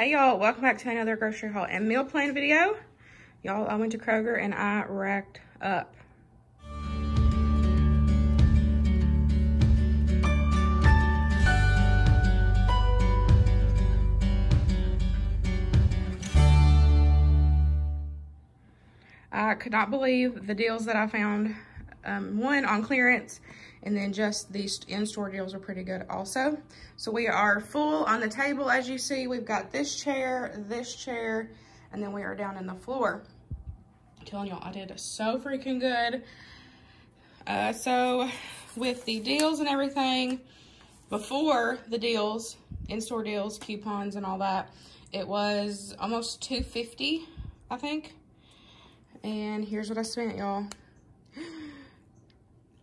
Hey y'all, welcome back to another grocery haul and meal plan video. Y'all, I went to Kroger and I racked up. I could not believe the deals that I found, one on clearance, and then just these in-store deals are pretty good also. So we are full on the table, as you see. We've got this chair, and then we are down in the floor. I'm telling y'all, I did so freaking good. So with the deals and everything, before the deals, in-store deals, coupons and all that, it was almost $2.50, I think. And here's what I spent, y'all.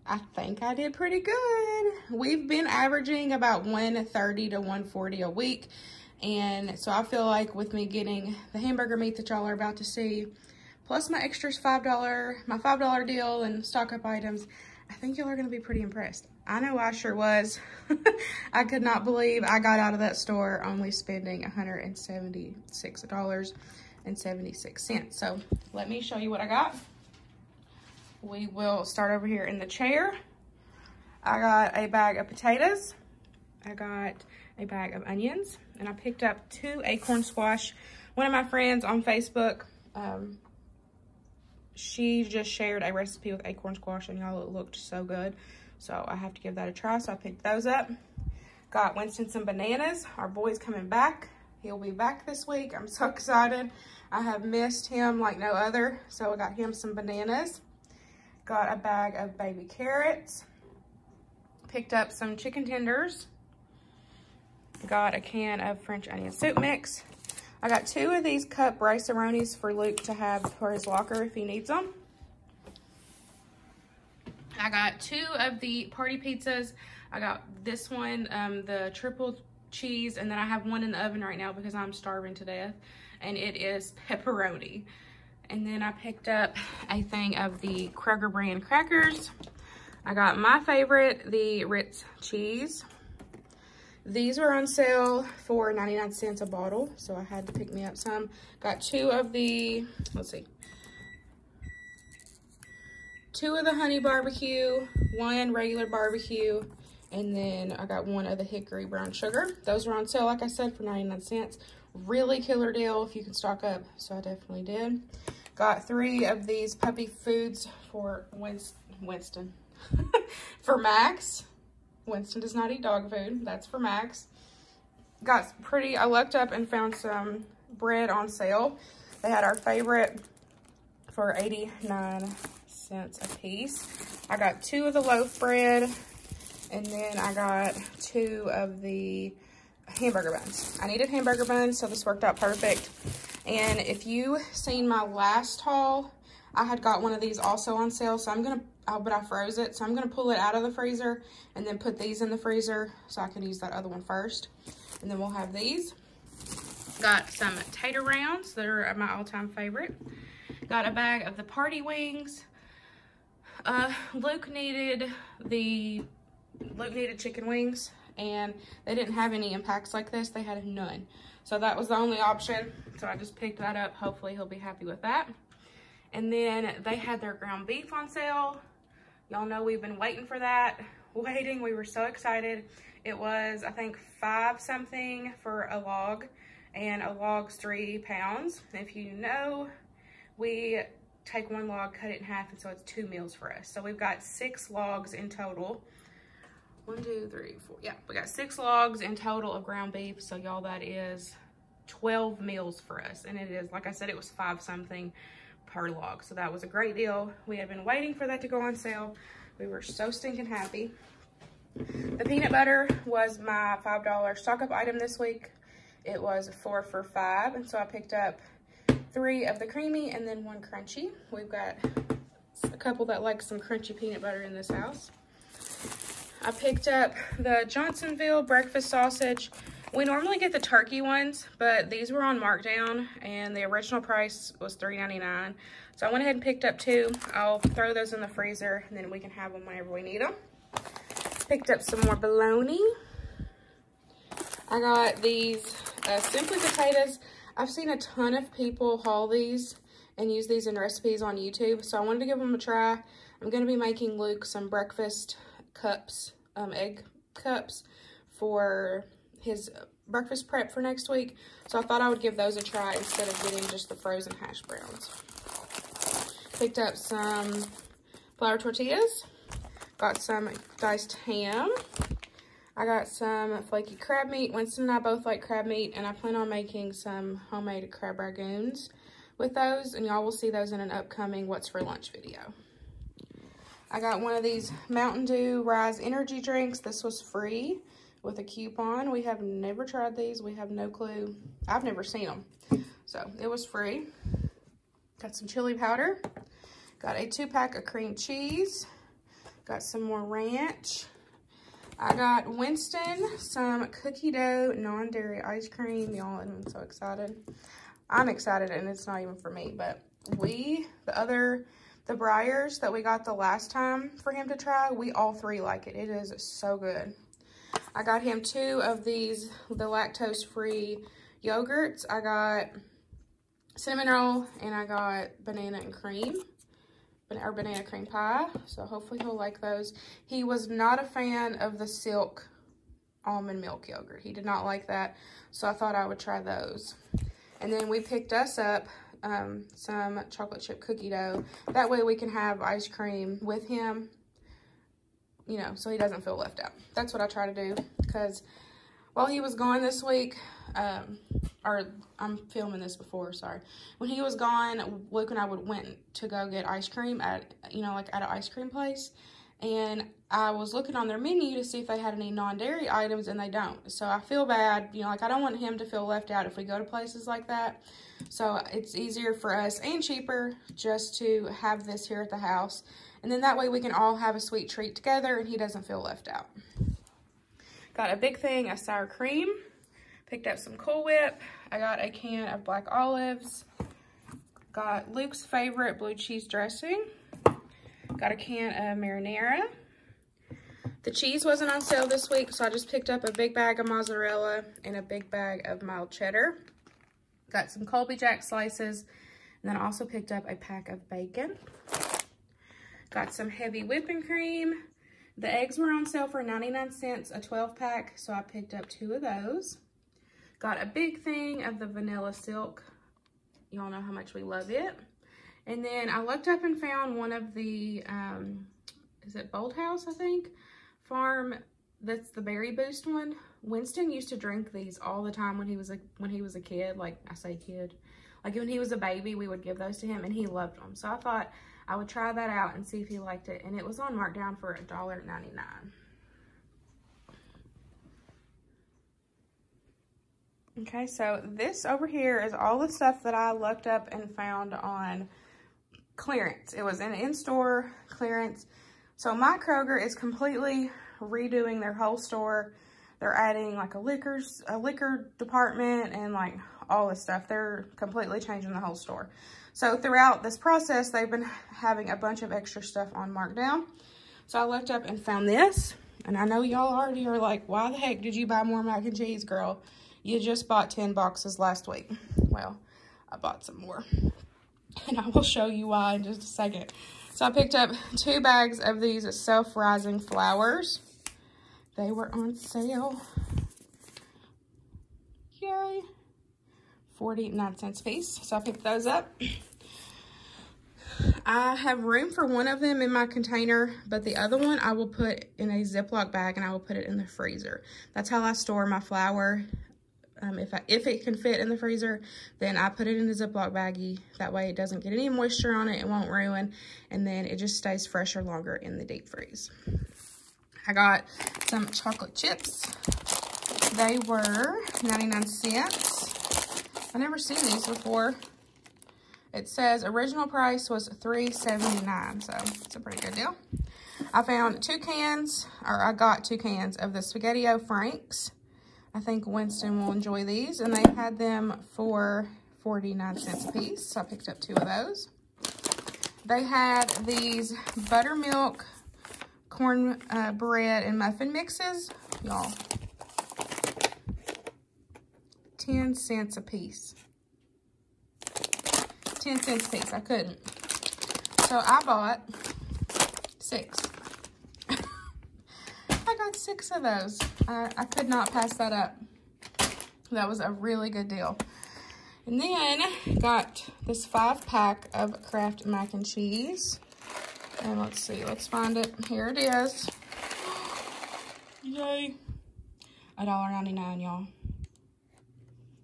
I think I did pretty good. We've been averaging about $130 to $140 a week. And so I feel like with me getting the hamburger meat that y'all are about to see, plus my extras my $5 deal and stock up items, I think y'all are gonna be pretty impressed. I know I sure was. I could not believe I got out of that store only spending $176.76. So let me show you what I got. We will start over here in the chair. I got a bag of potatoes. I got a bag of onions. And I picked up 2 acorn squash. One of my friends on Facebook, she just shared a recipe with acorn squash. And y'all, it looked so good. So I have to give that a try. So I picked those up. Got Winston some bananas. Our boy's coming back. He'll be back this week. I'm so excited. I have missed him like no other. So I got him some bananas. Got a bag of baby carrots. Picked up some chicken tenders. Got a can of French onion soup mix. I got 2 of these cup rice-a-ronis for Luke to have for his locker if he needs them. I got 2 of the party pizzas. I got this one, the triple cheese, and then I have one in the oven right now because I'm starving to death, and it is pepperoni. And then I picked up a thing of the Kroger brand crackers. I got my favorite, the Ritz cheese. These were on sale for 99 cents a bottle, so I had to pick me up some. Got 2 of the, let's see, 2 of the honey barbecue, 1 regular barbecue, and then I got 1 of the hickory brown sugar. Those were on sale, like I said, for 99 cents. Really killer deal if you can stock up, so I definitely did. Got 3 of these puppy foods for Winston. For Max. Winston does not eat dog food. That's for Max. Got I looked up and found some bread on sale. They had our favorite for 89 cents a piece. I got 2 of the loaf bread, and then I got 2 of the hamburger buns. I needed hamburger buns, so this worked out perfect. And if you seen my last haul, I had got one of these also on sale, so but I froze it, so I'm gonna pull it out of the freezer and then put these in the freezer so I can use that other one first, and then we'll have these. Got some tater rounds. They're my all-time favorite. Got a bag of the party wings. Luke needed chicken wings, and they didn't have any impacks like this. They had none. So that was the only option. So I just picked that up. Hopefully he'll be happy with that. And then they had their ground beef on sale. Y'all know we've been waiting for that. We were so excited. It was, I think, 5 something for a log, and a log's 3 pounds. If you know, we take 1 log, cut it in half, and so it's 2 meals for us. So we've got 6 logs in total. 1, 2, 3, 4. Yeah, we got 6 logs in total of ground beef. So y'all, that is 12 meals for us. And it is, like I said, it was 5 something per log. So that was a great deal. We had been waiting for that to go on sale. We were so stinking happy. The peanut butter was my $5 stock up item this week. It was 4 for $5. And so I picked up 3 of the creamy and then 1 crunchy. We've got a couple that like some crunchy peanut butter in this house. I picked up the Johnsonville breakfast sausage. We normally get the turkey ones, but these were on markdown, and the original price was $3.99. So I went ahead and picked up 2. I'll throw those in the freezer, and then we can have them whenever we need them. Picked up some more bologna. I got these Simply potatoes. I've seen a ton of people haul these and use these in recipes on YouTube, so I wanted to give them a try. I'm going to be making Luke some breakfast cups, egg cups, for his breakfast prep for next week. So I thought I would give those a try instead of getting just the frozen hash browns. Picked up some flour tortillas. Got some diced ham. I got some flaky crab meat. Winston and I both like crab meat, and I plan on making some homemade crab ragoons with those, and y'all will see those in an upcoming What's for Lunch video. I got one of these Mountain Dew Rise energy drinks. This was free with a coupon. We have never tried these. We have no clue. I've never seen them, so it was free. Got some chili powder. Got a 2-pack of cream cheese. Got some more ranch. I got Winston some cookie dough non-dairy ice cream. Y'all, I'm so excited. I'm excited, and it's not even for me, but the Briars that we got the last time for him to try, we all three like it. It is so good. I got him 2 of these, the lactose-free yogurts. I got cinnamon roll, and I got banana and cream. Our banana cream pie, so hopefully he'll like those. He was not a fan of the Silk almond milk yogurt. He did not like that, so I thought I would try those. And then we picked us up some chocolate chip cookie dough. That way we can have ice cream with him, you know, so he doesn't feel left out. That's what I try to do, because while he was gone this week, I'm filming this before, sorry. When he was gone, Luke and I went to go get ice cream at, you know, like at an ice cream place. And I was looking on their menu to see if they had any non-dairy items, and they don't. So I feel bad, you know, like I don't want him to feel left out if we go to places like that. So it's easier for us and cheaper just to have this here at the house. And then that way we can all have a sweet treat together and he doesn't feel left out. Got a big thing of sour cream. Picked up some Cool Whip. I got a can of black olives. Got Luke's favorite blue cheese dressing. Got a can of marinara. The cheese wasn't on sale this week, so I just picked up a big bag of mozzarella and a big bag of mild cheddar. Got some Colby Jack slices, and then also picked up a pack of bacon. Got some heavy whipping cream. The eggs were on sale for 99 cents, a 12-pack, so I picked up 2 of those. Got a big thing of the vanilla Silk. Y'all know how much we love it. And then I looked up and found one of the, is it Bold House, I think? Farm, that's the Berry Boost one. Winston used to drink these all the time when he was a kid. Like, I say kid. Like, when he was a baby, we would give those to him, and he loved them. So I thought I would try that out and see if he liked it. And it was on markdown for $1.99. Okay, so this over here is all the stuff that I looked up and found on clearance. It was an in-store clearance. So my Kroger is completely redoing their whole store. They're adding like a liquor department and like all this stuff. They're completely changing the whole store. So throughout this process, they've been having a bunch of extra stuff on markdown. So I looked up and found this. And I know y'all already are like, why the heck did you buy more mac and cheese, girl? You just bought 10 boxes last week. Well, I bought some more, and I will show you why in just a second. So I picked up 2 bags of these self-rising flours. They were on sale. Yay. 49 cents a piece. So I picked those up. I have room for one of them in my container, but the other one I will put in a Ziploc bag, and I will put it in the freezer. That's how I store my flour. If it can fit in the freezer, then I put it in a Ziploc baggie. That way it doesn't get any moisture on it. It won't ruin. And then it just stays fresher longer in the deep freeze. I got some chocolate chips. They were 99 cents. I've never seen these before. It says original price was $3.79, so it's a pretty good deal. I found 2 cans, or I got 2 cans of the Spaghetti-O Franks. I think Winston will enjoy these, and they've had them for 49 cents a piece, so I picked up 2 of those. They had these buttermilk corn bread and muffin mixes. Y'all, 10 cents a piece. 10 cents a piece. I couldn't. So I bought 6. I got 6 of those. I could not pass that up. That was a really good deal. And then got this 5-pack of Kraft mac and cheese. And let's see, let's find it. Here it is. Yay. $1.99, y'all.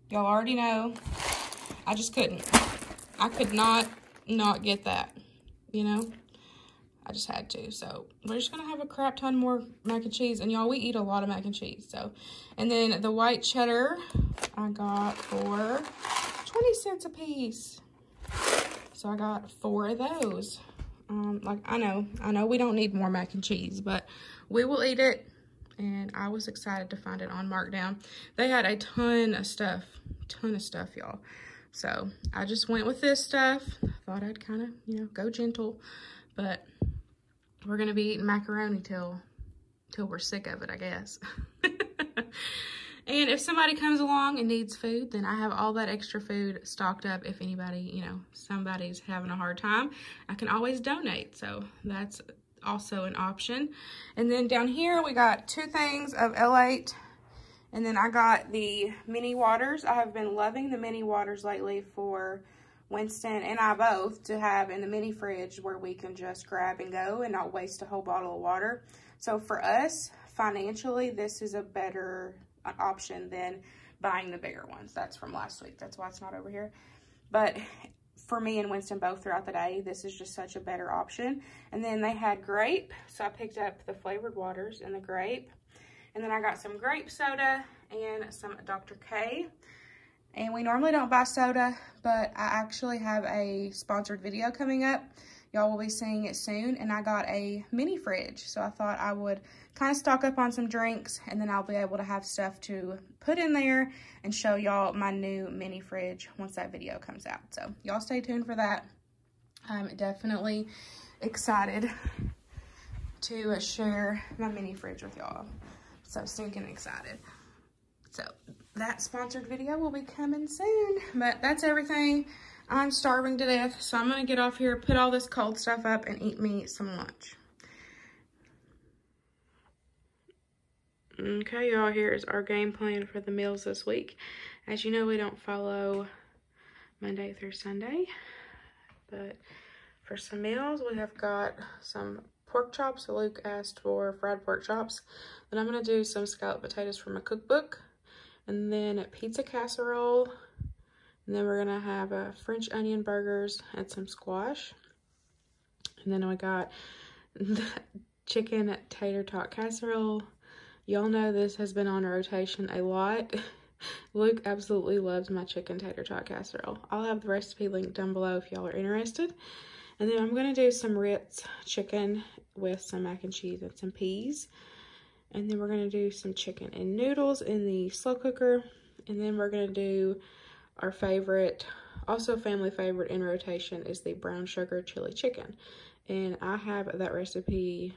Y'all already know. I just couldn't. I could not get that, you know? I just had to. So we're just going to have a crap ton more mac and cheese. And y'all, we eat a lot of mac and cheese. So, and then the white cheddar I got for 20 cents a piece. So I got 4 of those. Like, I know we don't need more mac and cheese, but we will eat it. And I was excited to find it on Markdown. They had a ton of stuff, y'all. So I just went with this stuff. I thought I'd kind of, you know, go gentle. But we're going to be eating macaroni till we're sick of it, I guess. And if somebody comes along and needs food, then I have all that extra food stocked up. If anybody, you know, somebody's having a hard time, I can always donate. So that's also an option. And then down here, we got 2 things of L8. And then I got the mini waters. I have been loving the mini waters lately for Winston and I both to have in the mini fridge where we can just grab and go and not waste a whole bottle of water. So for us, financially, this is a better option than buying the bigger ones. That's from last week. That's why it's not over here. But for me and Winston both throughout the day, this is just such a better option. And then they had grape. So I picked up the flavored waters and the grape. And then I got some grape soda and some Dr. K. And we normally don't buy soda, but I actually have a sponsored video coming up. Y'all will be seeing it soon. And I got a mini fridge. So I thought I would kind of stock up on some drinks. And then I'll be able to have stuff to put in there and show y'all my new mini fridge once that video comes out. So y'all stay tuned for that. I'm definitely excited to share my mini fridge with y'all. So stinking excited. So that sponsored video will be coming soon. But that's everything. I'm starving to death. So I'm going to get off here, put all this cold stuff up, and eat me some lunch. Okay, y'all. Here is our game plan for the meals this week. As you know, we don't follow Monday through Sunday. But for some meals, we have got some pork chops. So Luke asked for fried pork chops. Then I'm going to do some scalloped potatoes from a cookbook. And then a pizza casserole. And then we're going to have French onion burgers and some squash. And then we got the chicken tater tot casserole. Y'all know this has been on rotation a lot. Luke absolutely loves my chicken tater tot casserole. I'll have the recipe linked down below if y'all are interested. And then I'm going to do some Ritz chicken with some mac and cheese and some peas. And then we're going to do some chicken and noodles in the slow cooker. And then we're going to do our favorite, also family favorite in rotation, is the brown sugar chili chicken. And I have that recipe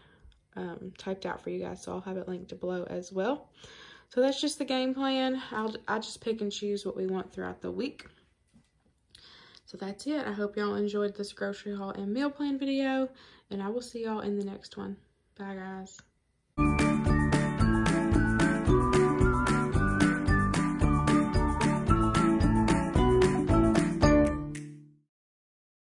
typed out for you guys, so I'll have it linked below as well. So that's just the game plan. I just pick and choose what we want throughout the week. So that's it. I hope y'all enjoyed this grocery haul and meal plan video, and I will see y'all in the next one. Bye, guys.